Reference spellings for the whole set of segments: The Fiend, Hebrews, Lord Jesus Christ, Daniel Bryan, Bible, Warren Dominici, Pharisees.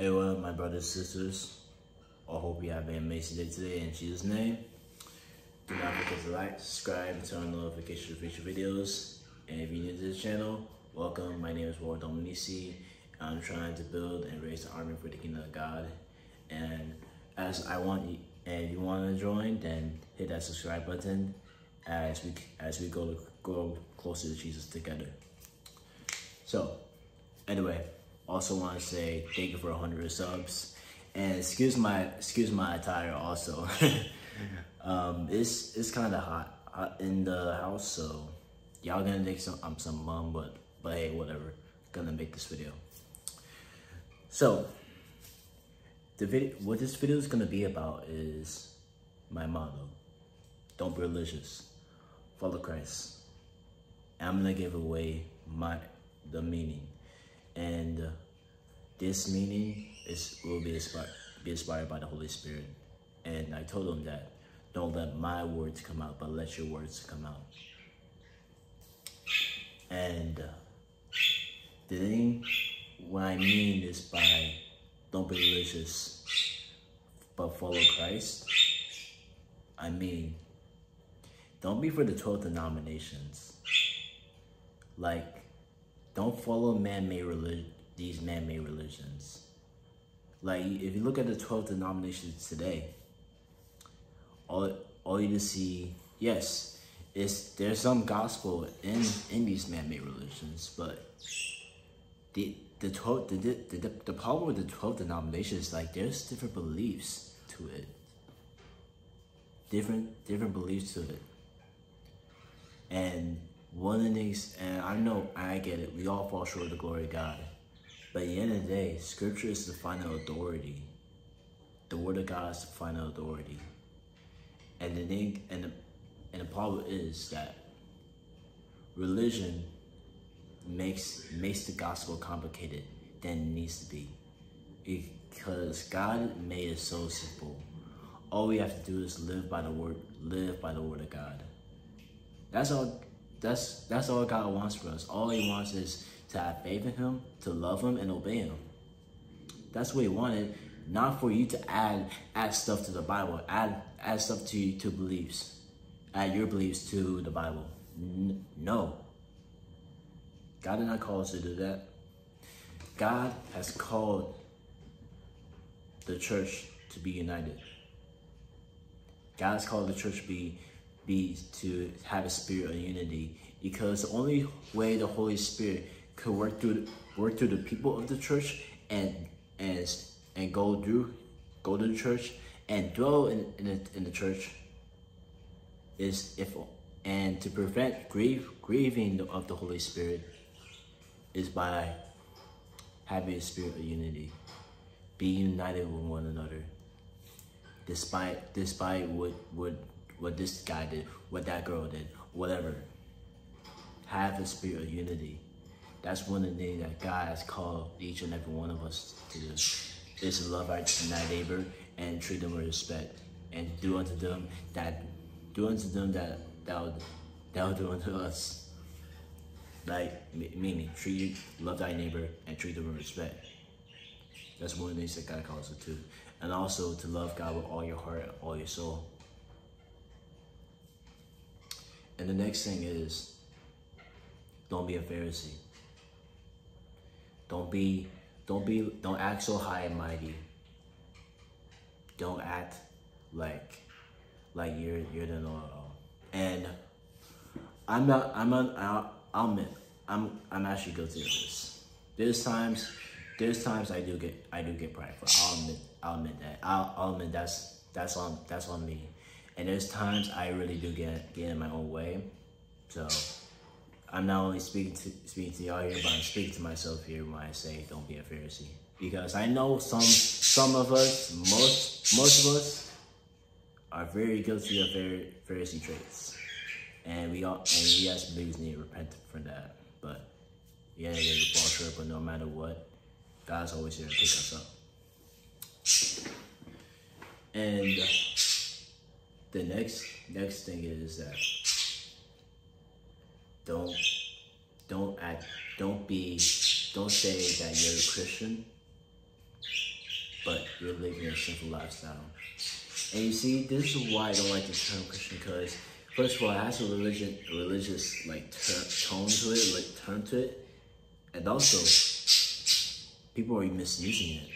Hey, well, my brothers and sisters, I hope you have an amazing day today in Jesus' name. Do not forget to like, subscribe, and turn on notifications for future videos. And if you're new to this channel, welcome. My name is Warren Dominici. I'm trying to build and raise the army for the kingdom of God. And as I want you, and you want to join, then hit that subscribe button as we go closer to Jesus together. So, anyway, also want to say thank you for 100 subs, and excuse my attire also. It's kind of hot in the house, so y'all gonna take some mum, but hey, whatever. Gonna make this video. So what this video is gonna be about is my motto: don't be religious, follow Christ. And I'm gonna give away the meaning, and this meaning will be inspired by the Holy Spirit. And I told him that don't let my words come out, but let your words come out. And the thing, what I mean is by don't be religious, but follow Christ, I mean, don't be for the 12 denominations. Like, don't follow these man-made religions. Like, if you look at the 12 denominations today, all you just see, yes, there's some gospel in these man-made religions, but the problem with the 12 denominations is like there's different beliefs to it. Different beliefs to it. And one of the things, and I know, I get it, we all fall short of the glory of God. But at the end of the day, Scripture is the final authority. The Word of God is the final authority. And the thing, and the problem is that religion makes the gospel complicated than it needs to be, because God made it so simple. All we have to do is live by the word of God. That's all God wants for us. All he wants is to have faith in him, to love him, and obey him. That's what he wanted, not for you to add stuff to the Bible, add stuff to beliefs, add your beliefs to the Bible. No. God did not call us to do that. God has called the church to be united. God has called the church to be to have a spirit of unity, because the only way the Holy Spirit could work through the people of the church and go to the church and dwell in the church is if, and to prevent grieving of the Holy Spirit, is by having a spirit of unity. Be united with one another. Despite what this guy did, what that girl did, whatever. Have a spirit of unity. That's one of the things that God has called each and every one of us to do, is to love our neighbor and treat them with respect, and do unto them that will do unto us. Like, meaning, love thy neighbor and treat them with respect. That's one of the things that God calls us to. And also to love God with all your heart and all your soul. And the next thing is, don't be a Pharisee. Don't act so high and mighty. Don't act like you're the know-it-all. And I'm actually guilty of this. There's times I do get prideful. I'll admit that. I'll admit that's on me. And there's times I really do get in my own way. So I'm not only speaking to y'all here, but I'm speaking to myself here when I say don't be a Pharisee. Because I know some of us, most of us, are very guilty of Pharisee traits. And we as believers need to repent from that. But yeah, they fall short, but no matter what, God's always here to pick us up. And the next thing is that don't say that you're a Christian you're living a sinful lifestyle. And you see, this is why I don't like the term Christian, because first of all, it has a religious like tone to it, like term to it, and also people are misusing it.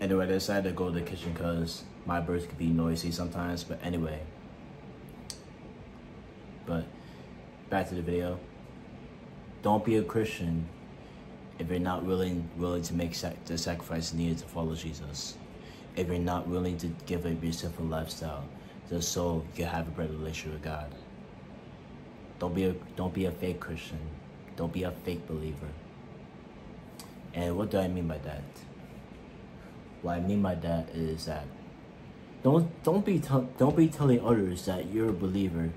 Anyway, I decided to go to the kitchen because my birds could be noisy sometimes. But anyway, but back to the video. Don't be a Christian if you're not willing to make the sacrifice needed to follow Jesus. If you're not willing to give up your sinful lifestyle, just so you can have a better relationship with God. Don't be a fake Christian. Don't be a fake believer. And what do I mean by that? What I mean by that is that don't be telling others that you're a believer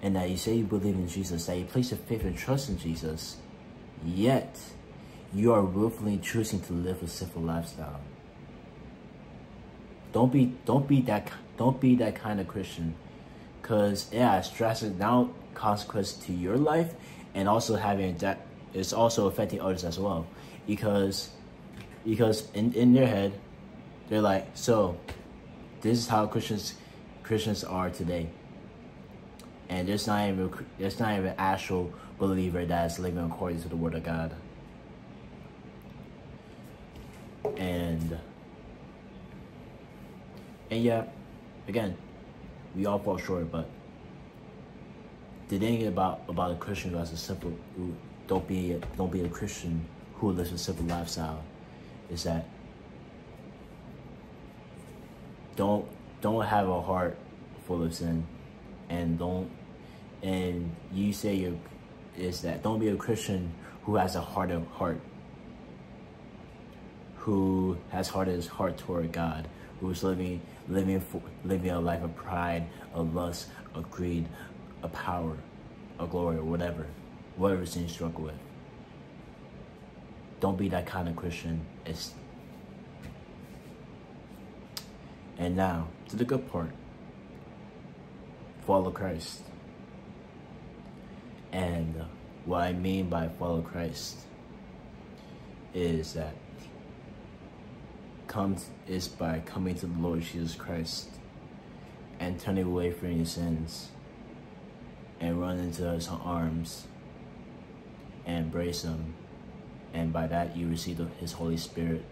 and that you say you believe in Jesus, that you place your faith and trust in Jesus, yet you are willfully choosing to live a sinful lifestyle. Don't be that kind of Christian, because yeah, stress is now consequence to your life, and also having that is also affecting others as well, because in their head, they're like, so this is how Christians are today, and there's not even an actual believer that's living according to the Word of God. And yeah, again, we all fall short, but the thing about a Christian who has a simple, don't be a Christian who lives a simple lifestyle, is that don't have a heart full of sin, don't be a Christian who has a hard heart, who has hardened his heart toward God, who's living a life of pride, of lust, of greed, of power, of glory, or whatever sin you struggle with. Don't be that kind of Christian. And now to the good part. Follow Christ. And what I mean by follow Christ is that is by coming to the Lord Jesus Christ and turning away from your sins and run into his arms and embrace him, and by that you receive his Holy Spirit,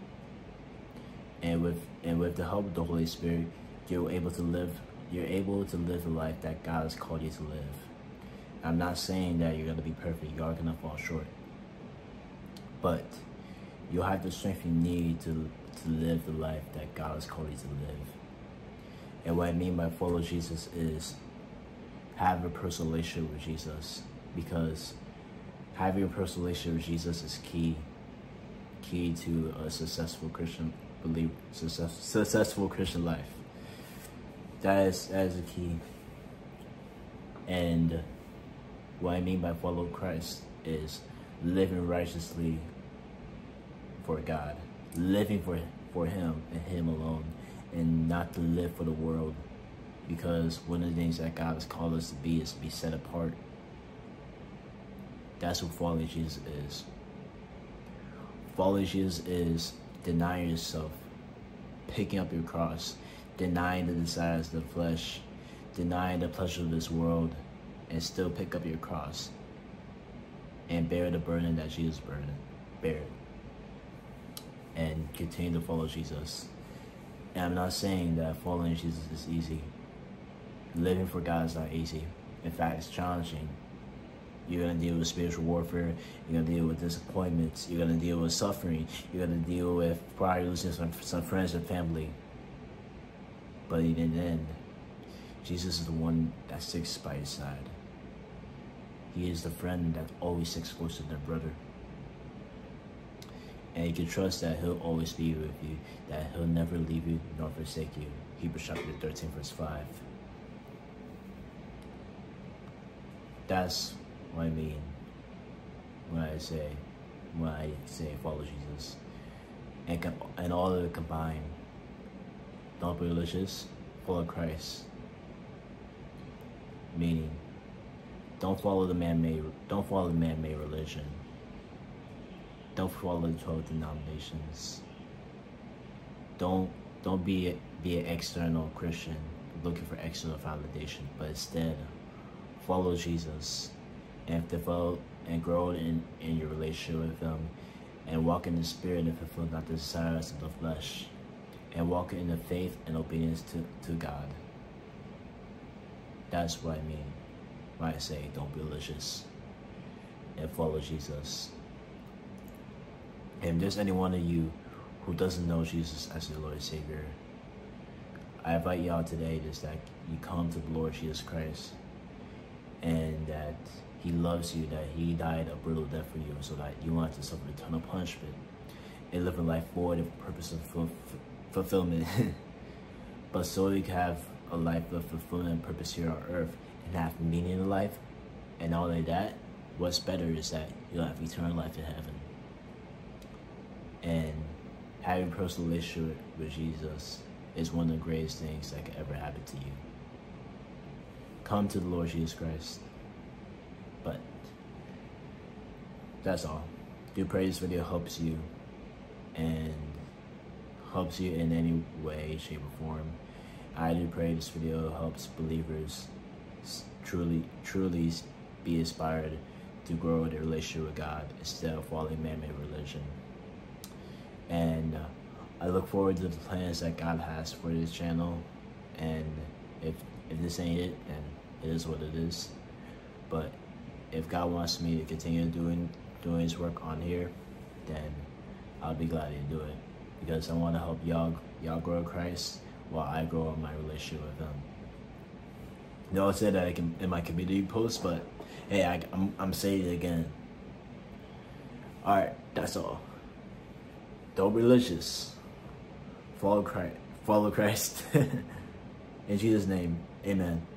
and with the help of the Holy Spirit you're able to live the life that God has called you to live. I'm not saying that you're going to be perfect, you are going to fall short, but you'll have the strength you need to live the life that God has called you to live. And what I mean by follow Jesus is have a personal relationship with Jesus, because having a personal relationship with Jesus is key to a successful Christian life. That is the key. And what I mean by follow Christ is living righteously for God. Living for him and him alone, and not to live for the world, because one of the things that God has called us to be is to be set apart. That's what following Jesus is. Following Jesus is denying yourself, picking up your cross, denying the desires of the flesh, denying the pleasure of this world, and still pick up your cross and bear the burden that Jesus bare. And continue to follow Jesus. And I'm not saying that following Jesus is easy. Living for God is not easy. In fact, it's challenging. You're going to deal with spiritual warfare. You're going to deal with disappointments. You're going to deal with suffering. You're going to deal with probably losing some friends and family. But in the end, Jesus is the one that sticks by your side. He is the friend that always sticks close to their brother. And you can trust that he'll always be with you, that he'll never leave you nor forsake you. Hebrews chapter 13, verse 5. That's what I mean when I say follow Jesus. And all of it combined. Don't be religious, follow Christ. Meaning, don't follow the man-made religion. Don't follow 12 denominations. Don't be an external Christian looking for external validation, but instead follow Jesus and develop and grow in your relationship with Him, and walk in the Spirit and fulfill not the desires of the flesh, and walk in the faith and obedience to God. That's what I mean when I say don't be religious and follow Jesus. And if there's any one of you who doesn't know Jesus as your Lord and Savior, I invite you all today just that you come to the Lord Jesus Christ, and that He loves you, that He died a brutal death for you so that you won't have to suffer eternal punishment and live a life void of purpose and fulfillment. But so you can have a life of fulfillment and purpose here on earth and have meaning in life. And not only that, what's better is that you'll have eternal life in heaven. And having a personal relationship with Jesus is one of the greatest things that could ever happen to you. Come to the Lord Jesus Christ. But that's all. Do pray this video helps you and helps you in any way, shape, or form. I do pray this video helps believers truly be inspired to grow their relationship with God instead of following man-made religion. And I look forward to the plans that God has for this channel. And if this ain't it, then it is what it is. But if God wants me to continue doing His work on here, then I'll be glad to do it, because I want to help y'all grow in Christ while I grow in my relationship with Him. No, I said that in my community post, but hey, I'm saying it again. All right, that's all. Don't be religious. Follow Christ. In Jesus' name, amen.